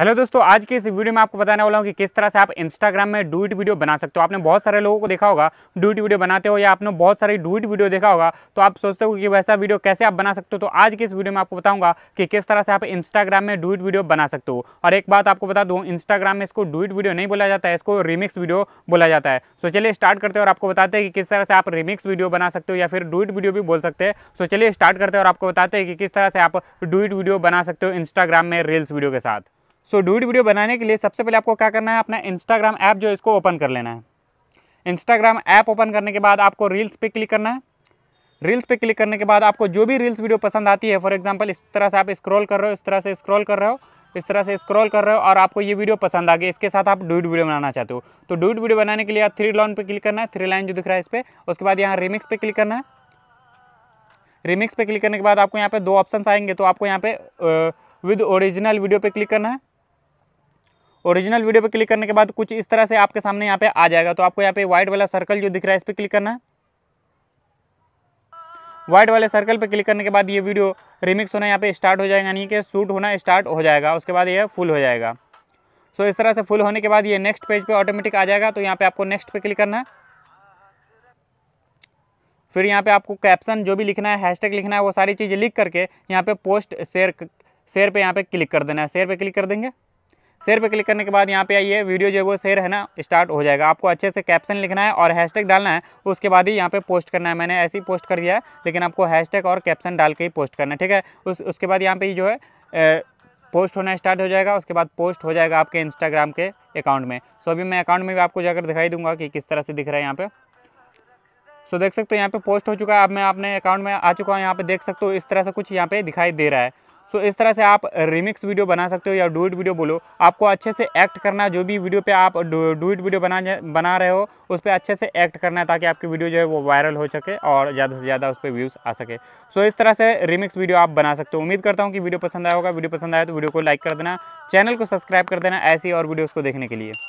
Hello दोस्तों, आज की इस वीडियो में आपको बताने वाला हूँ कि किस तरह से आप इंस्टाग्राम में डू इट वीडियो बना सकते हो। आपने बहुत सारे लोगों को देखा होगा डू इट वीडियो बनाते हो, या आपने बहुत सारी डू इट वीडियो देखा होगा, तो आप सोचते हो कि वैसा वीडियो कैसे आप बना सकते हो। तो आज की इस वीडियो में आपको बताऊंगा कि किस तरह से आप इंस्टाग्राम में डू इट वीडियो बना सकते हो। और एक बात आपको बता दूँ, इंस्टाग्राम में इसको डू इट वीडियो नहीं बोला जाता है, इसको रिमिक्स वीडियो बोला जाता है। सो चलिए स्टार्ट करते हैं और आपको बताते हैं कि किस तरह से आप रिमिक्स वीडियो बना सकते हो, या फिर डू इट वीडियो भी बोल सकते हैं। सो चलिए स्टार्ट करते हैं और आपको बताते हैं कि किस तरह से आप डू इट वीडियो बना सकते हो इंस्टाग्राम में रील्स वीडियो के साथ। सो डू इट वीडियो बनाने के लिए सबसे पहले आपको क्या करना है, अपना इंस्टाग्राम ऐप जो इसको ओपन कर लेना है। इंस्टाग्राम ऐप ओपन करने के बाद आपको रील्स पे क्लिक करना है। रील्स पे क्लिक करने के बाद आपको जो भी रील्स वीडियो पसंद आती है, फॉर एग्जांपल इस तरह से आप स्क्रॉल कर रहे हो, इस तरह से स्क्रॉल कर रहे हो, इस तरह से स्क्रॉल कर रहे हो, और आपको ये वीडियो पसंद आ गई, इसके साथ आप डू इट वीडियो बनाना चाहते हो। तो डू इट वीडियो बनाने के लिए आप थ्री लाइन पर क्लिक करना है, थ्री लाइन जो दिख रहा है इस पर। उसके बाद यहाँ रिमिक्स पे क्लिक करना है। रिमिक्स पे क्लिक करने के बाद आपको यहाँ पे दो ऑप्शन आएंगे, तो आपको यहाँ पे विद ओरिजिनल वीडियो पे क्लिक करना है। ओरिजिनल वीडियो पे क्लिक करने के बाद कुछ इस तरह से आपके सामने यहाँ पे आ जाएगा। तो आपको यहाँ पे व्हाइट वाला सर्कल जो दिख रहा है इस पे क्लिक करना है। व्हाइट वाले सर्कल पे क्लिक करने के बाद ये वीडियो रिमिक्स होना यहाँ पे स्टार्ट हो जाएगा, यानी कि शूट होना स्टार्ट हो जाएगा। उसके बाद ये फुल हो जाएगा। सो इस तरह से फुल होने के बाद ये नेक्स्ट पेज पे ऑटोमेटिक आ जाएगा। तो यहाँ पे आपको नेक्स्ट पे क्लिक करना है। फिर यहाँ पे आपको कैप्शन जो भी लिखना है, हैशटैग लिखना है, वो सारी चीज़ें लिख करके यहाँ पे पोस्ट शेयर पे यहाँ पे क्लिक कर देना है। शेयर पे क्लिक कर देंगे। शेयर पे क्लिक करने के बाद यहाँ पे ये वीडियो जो है वो शेयर है ना स्टार्ट हो जाएगा। आपको अच्छे से कैप्शन लिखना है और हैशटैग डालना है, उसके बाद ही यहाँ पे पोस्ट करना है। मैंने ऐसे ही पोस्ट कर दिया है, लेकिन आपको हैशटैग और कैप्शन डाल के ही पोस्ट करना है, ठीक है। उसके बाद यहाँ पे जो है पोस्ट होना स्टार्ट हो जाएगा। उसके बाद पोस्ट हो जाएगा आपके इंस्टाग्राम के अकाउंट में। सो अभी मैं अकाउंट में भी आपको जाकर दिखाई दूंगा कि किस तरह से दिख रहा है यहाँ पे। सो देख सकते हो यहाँ पे पोस्ट हो चुका है। अब मैं अपने अकाउंट में आ चुका हूँ, यहाँ पे देख सकते हो इस तरह से कुछ यहाँ पे दिखाई दे रहा है। सो इस तरह से आप रिमिक्स वीडियो बना सकते हो या डू इट वीडियो बोलो। आपको अच्छे से एक्ट करना है, जो भी वीडियो पे आप डू इट वीडियो बना रहे हो उस पर अच्छे से एक्ट करना है, ताकि आपकी वीडियो जो है वो वायरल हो सके और ज़्यादा से ज़्यादा उस पर व्यूज़ आ सके। सो इस तरह से रिमिक्स वीडियो आप बना सकते हो। उम्मीद करता हूँ कि वीडियो पसंद आया होगा। वीडियो पसंद आया तो वीडियो को लाइक कर देना, चैनल को सब्सक्राइब कर देना ऐसी और वीडियोज़ को देखने के लिए।